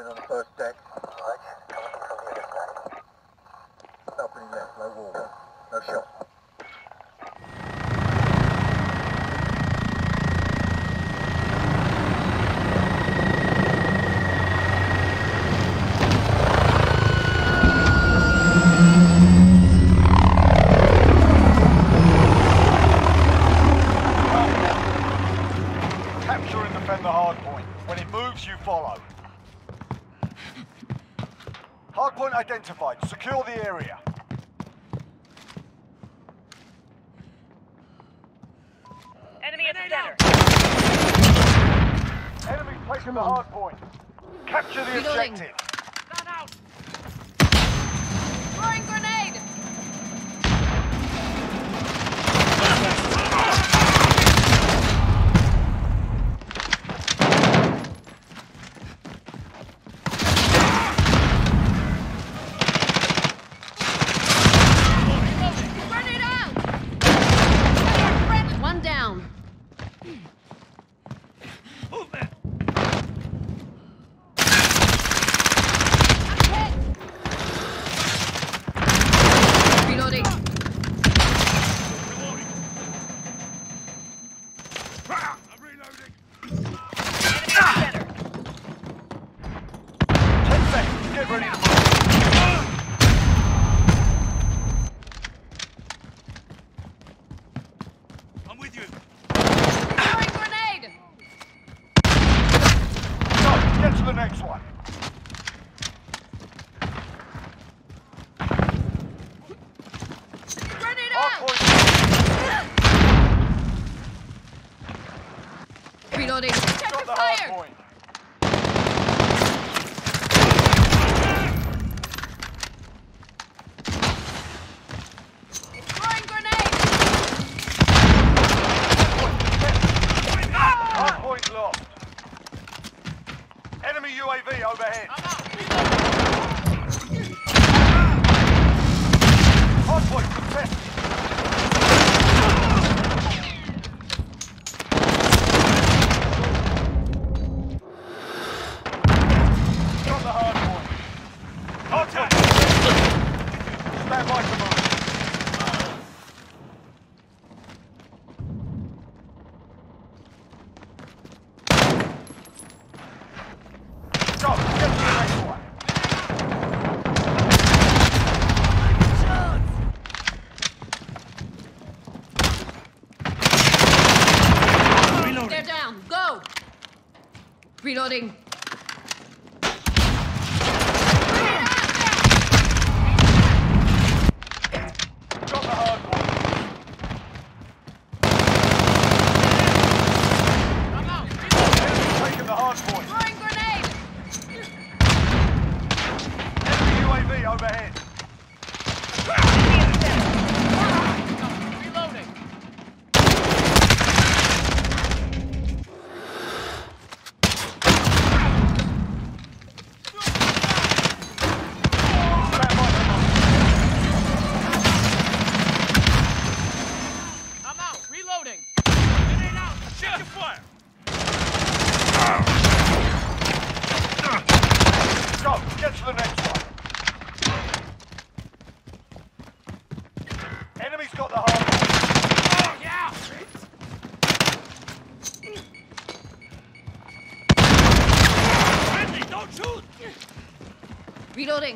movement on the first deck. Right, coming from the other side. Opening left, low wall. No shot. Defend the hard point. When it moves, you follow. Hard point identified. Secure the area. Enemy at the center. Enemy placing the hard point. Capture the objective. Gun out. Throwing grenade. Reloading. Check the fire! Throwing grenade! Hard point lost. Enemy UAV overhead. Hard point contested. Reloading.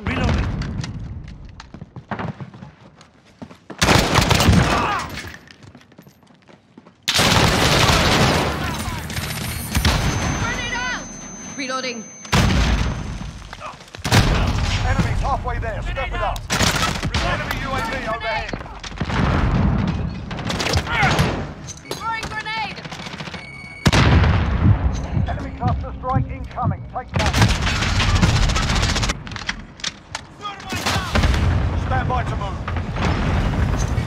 Reloading. Reloading. Burn it out. Reloading. Enemy's halfway there. Step it up. Enemy UAV overhead. Enemy cluster strike incoming. Take cover. Stand by to move.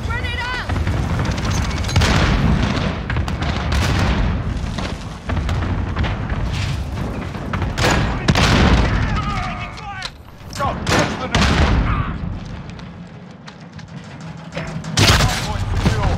Run it out! Go, catch the net. Hard point secure.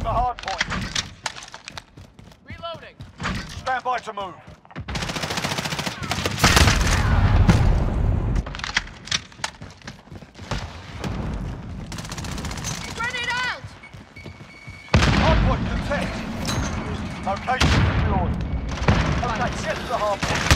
the hard point. Reloading. Stand by to move. Grenade out! Hard point contested. Location secured. Okay, get to the hard point.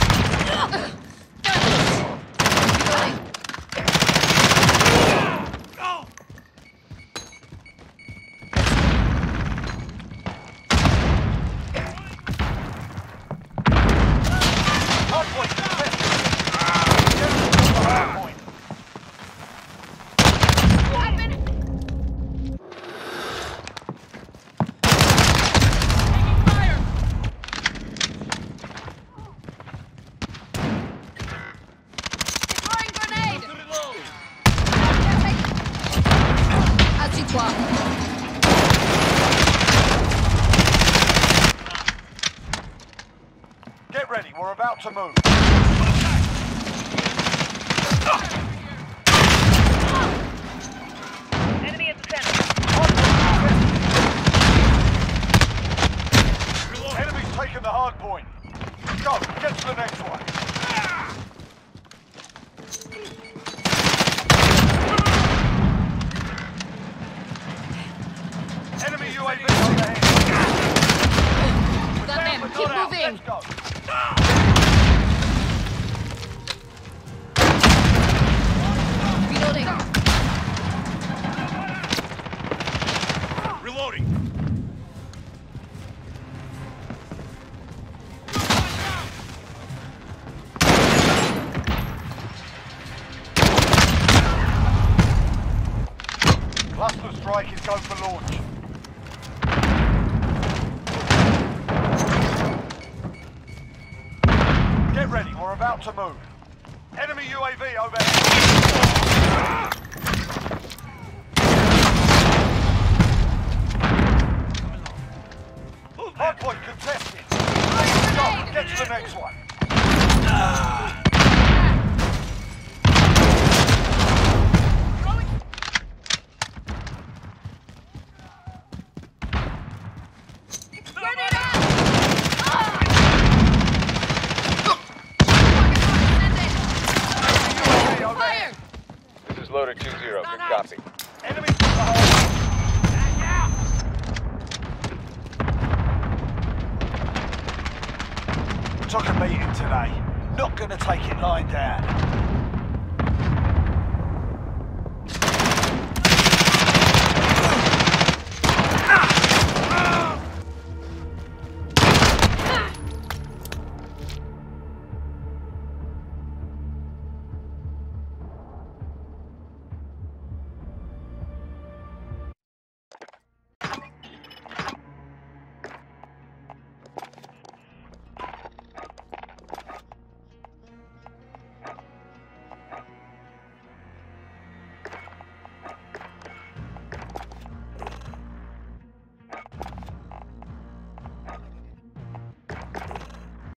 Get ready, we're about to move. Enemy at the center. Enemy's taken the hard point. Go, get to the next one. Let's go. Reloading. Reloading. Cluster strike is go for launch. Get ready, we're about to move. Enemy UAV over here. Hardpoint contested. Stop, get to the next one. Loader 2-0, good copy. Enemy to the hole. Took a beating today. Not gonna take it lying down.